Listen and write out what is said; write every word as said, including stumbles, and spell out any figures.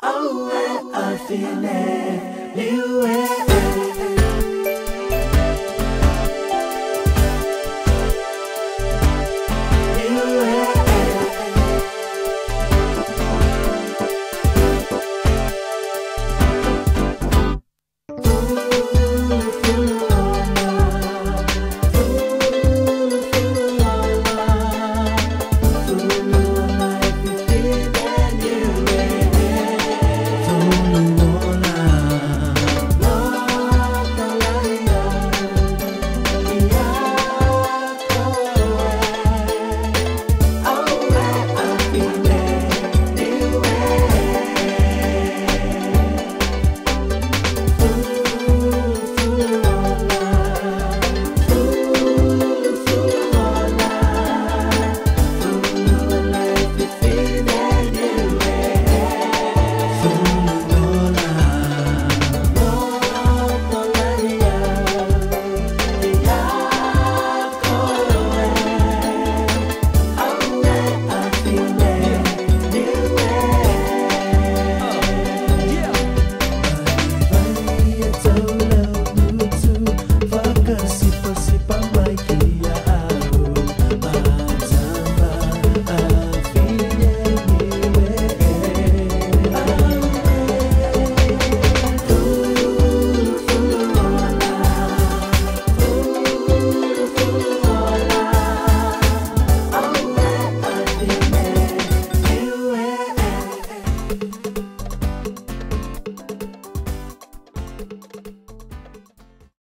Oh, I feel it, you and I.